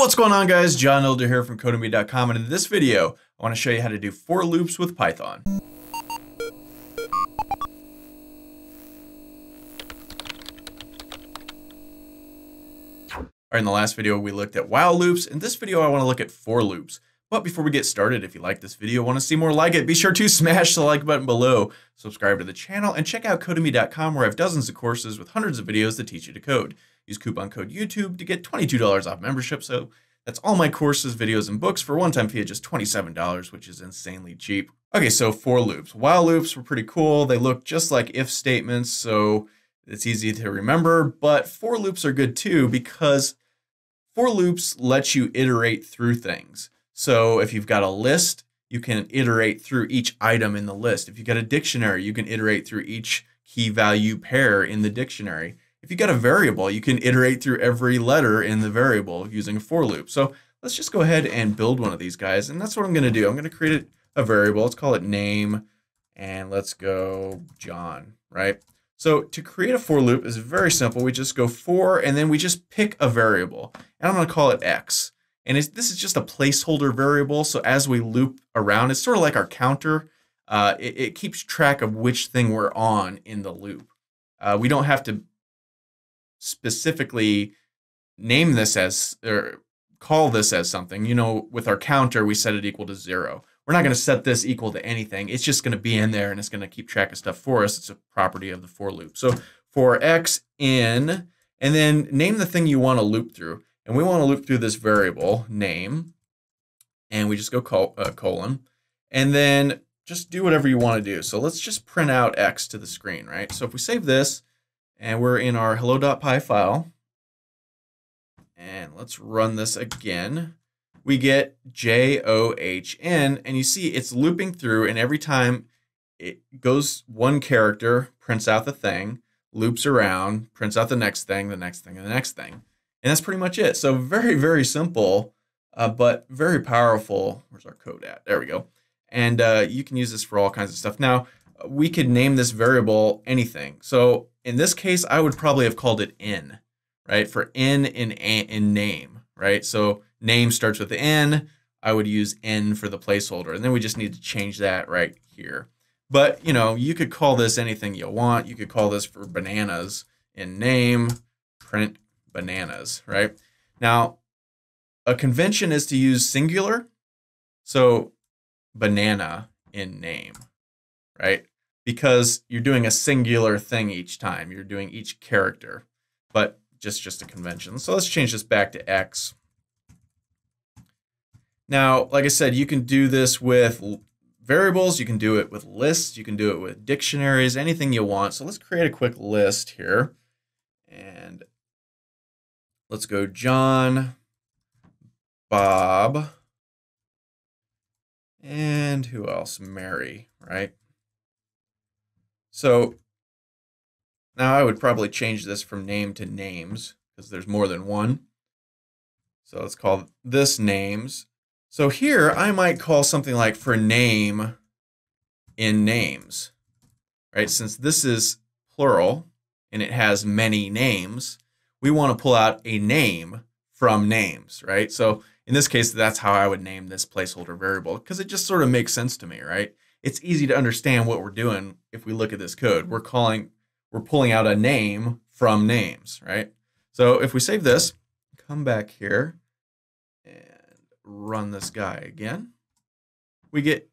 What's going on, guys? John Elder here from Codemy.com, and in this video, I want to show you how to do for loops with Python. All right, in the last video, we looked at while loops. In this video, I want to look at for loops. But before we get started, if you like this video, want to see more like it, be sure to smash the like button below, subscribe to the channel, and check out Codemy.com, where I have dozens of courses with hundreds of videos that teach you to code. Use coupon code YouTube to get $22 off membership. So that's all my courses, videos, and books for one-time fee at just $27, which is insanely cheap. Okay, so for loops. While loops were pretty cool. They look just like if statements, so it's easy to remember. But for loops are good too, because for loops let you iterate through things. So if you've got a list, you can iterate through each item in the list. If you've got a dictionary, you can iterate through each key value pair in the dictionary. If you've got a variable, you can iterate through every letter in the variable using a for loop. So let's just go ahead and build one of these guys. And that's what I'm going to do. I'm going to create a variable. Let's call it name. And let's go John, right? So to create a for loop is very simple. We just go for, and then we just pick a variable. And I'm going to call it X. And this is just a placeholder variable. So as we loop around, it's sort of like our counter. It keeps track of which thing we're on in the loop. We don't have to specifically name this as, or call this as something. You know, with our counter, we set it equal to 0. We're not going to set this equal to anything. It's just going to be in there and it's going to keep track of stuff for us. It's a property of the for loop. So for X in, and then name the thing you want to loop through. And we want to loop through this variable name, and we just go colon, and then just do whatever you want to do. So let's just print out X to the screen, right? So if we save this and we're in our hello.py file, and let's run this again, we get JOHN, and you see it's looping through, and every time it goes one character, prints out the thing, loops around, prints out the next thing, and the next thing. And that's pretty much it. So very, very simple, but very powerful. Where's our code at? There we go. And you can use this for all kinds of stuff. Now, we could name this variable anything. So in this case, I would probably have called it N, right? For N in name, right? So name starts with N. I would use N for the placeholder. And then we just need to change that right here. But, you know, you could call this anything you want. You could call this for bananas in name, print bananas, right? Now, a convention is to use singular. So banana in name, right? Because you're doing a singular thing each time. You're doing each character, but just a convention. So let's change this back to X. Now, like I said, you can do this with variables. You can do it with lists. You can do it with dictionaries, anything you want. So let's create a quick list here. And let's go John, Bob, and who else? Mary, right? So now I would probably change this from name to names because there's more than one. So let's call this names. So here I might call something like for name in names, right? Since this is plural and it has many names, we want to pull out a name from names, right? So in this case, that's how I would name this placeholder variable, because it just sort of makes sense to me, right? It's easy to understand what we're doing if we look at this code. We're pulling out a name from names, right? So if we save this, come back here and run this guy again, we get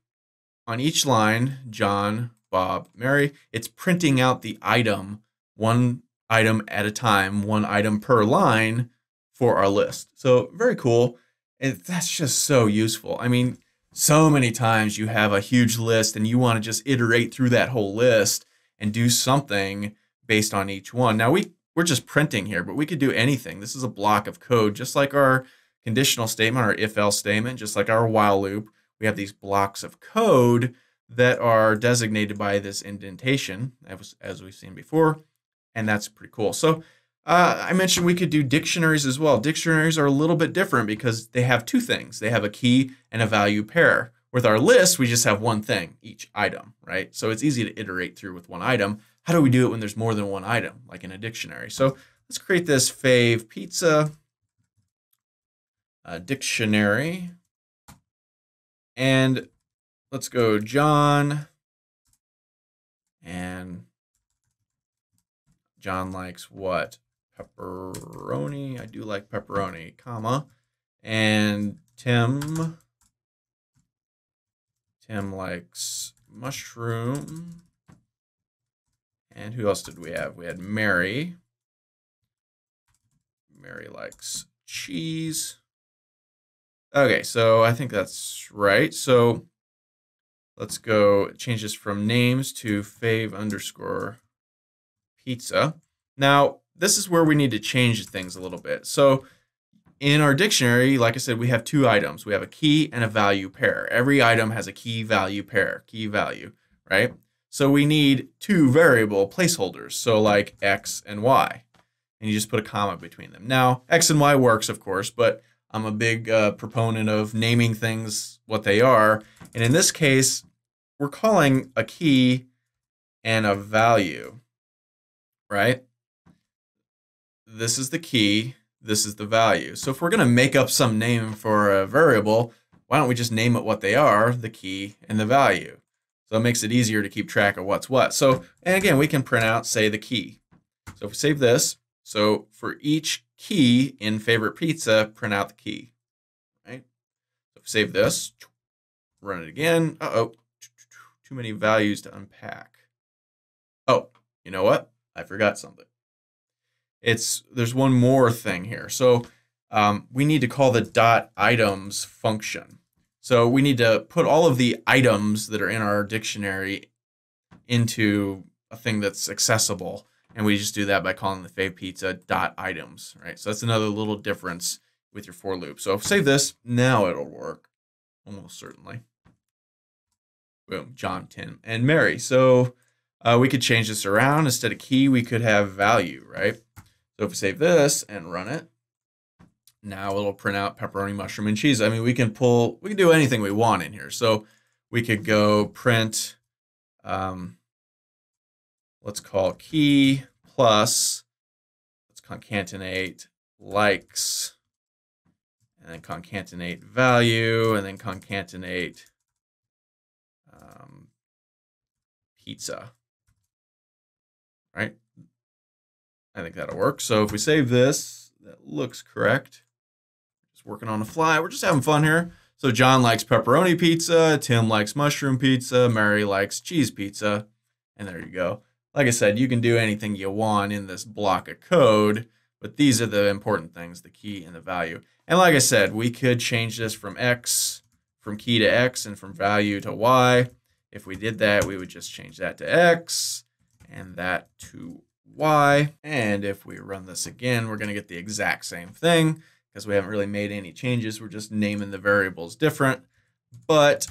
on each line, John, Bob, Mary. It's printing out the item, one item at a time, one item per line for our list. So very cool. And that's just so useful. I mean, so many times you have a huge list and you want to just iterate through that whole list and do something based on each one. Now we're just printing here, but we could do anything. This is a block of code, just like our conditional statement, our if-else statement, just like our while loop. We have these blocks of code that are designated by this indentation, as we've seen before. And that's pretty cool. So I mentioned we could do dictionaries as well. Dictionaries are a little bit different because they have two things. They have a key and a value pair. With our list, we just have one thing, each item, right? So it's easy to iterate through with one item. How do we do it when there's more than one item, like in a dictionary? So let's create this fave pizza. dictionary. And let's go John. And John likes what? Pepperoni. I do like pepperoni, comma. And Tim. Tim likes mushroom. And who else did we have? We had Mary. Mary likes cheese. Okay, so I think that's right. So let's go change this from names to fave_pizza. Now, this is where we need to change things a little bit. So in our dictionary, like I said, we have two items. We have a key and a value pair. Every item has a key value pair, key value, right? So we need two variable placeholders. So like X and Y, and you just put a comma between them. Now, X and Y works, of course, but I'm a big proponent of naming things what they are. And in this case, we're calling a key and a value, right? This is the key, this is the value. So if we're going to make up some name for a variable, why don't we just name it what they are, the key and the value? So it makes it easier to keep track of what's what. So, and again, we can print out, say, the key. So if we save this, so for each key in favorite pizza, print out the key, right? So if we save this, run it again. Uh-oh, too many values to unpack. Oh, you know what? I forgot something. There's one more thing here. So we need to call the dot items function. So we need to put all of the items that are in our dictionary into a thing that's accessible. And we just do that by calling the fave pizza dot items, right? So that's another little difference with your for loop. So save this, now it'll work almost certainly. Boom, John, Tim, and Mary. So we could change this around. Instead of key, we could have value, right? So if we save this and run it, now it'll print out pepperoni, mushroom, and cheese. I mean, we can do anything we want in here. So we could go print, let's call key plus, let's concatenate likes, and then concatenate value, and then concatenate pizza, right? I think that'll work. So if we save this, that looks correct. Just working on the fly. We're just having fun here. So John likes pepperoni pizza, Tim likes mushroom pizza, Mary likes cheese pizza, and there you go. Like I said, you can do anything you want in this block of code, but these are the important things, the key and the value. And like I said, we could change this from X, from key to X, and from value to Y. If we did that, we would just change that to X and that to Y. And if we run this again, we're going to get the exact same thing because we haven't really made any changes. We're just naming the variables different. But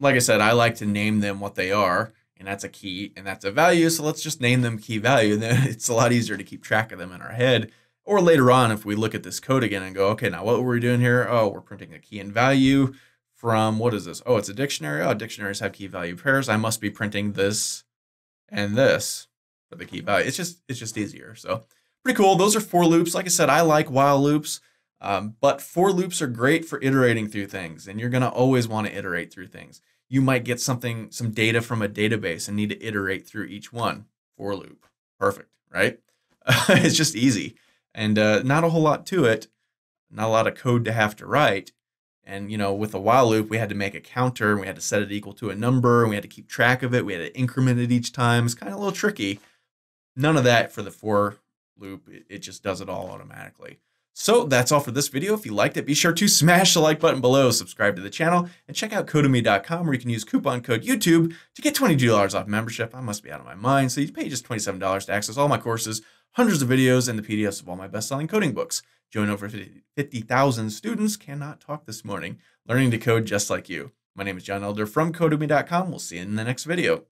like I said, I like to name them what they are. And that's a key and that's a value. So let's just name them key value. Then it's a lot easier to keep track of them in our head. Or later on, if we look at this code again and go, okay, now what were we doing here? Oh, we're printing a key and value from, what is this? Oh, it's a dictionary. Oh, dictionaries have key value pairs. I must be printing this and this for the key value. It's just easier. So pretty cool. Those are for loops. Like I said, I like while loops, but for loops are great for iterating through things. And you're going to always want to iterate through things. You might get some data from a database and need to iterate through each one. For loop. Perfect, right? It's just easy. And not a whole lot to it. Not a lot of code to have to write. And, you know, with a while loop, we had to make a counter and we had to set it equal to a number and we had to keep track of it. We had to increment it each time. It's kind of a little tricky. None of that for the for loop. It just does it all automatically. So that's all for this video. If you liked it, be sure to smash the like button below, subscribe to the channel, and check out Codemy.com where you can use coupon code YouTube to get $22 off membership. I must be out of my mind. So you pay just $27 to access all my courses, hundreds of videos, and the PDFs of all my best-selling coding books. Join over 50,000 students. Cannot talk this morning. Learning to code just like you. My name is John Elder from Codemy.com. We'll see you in the next video.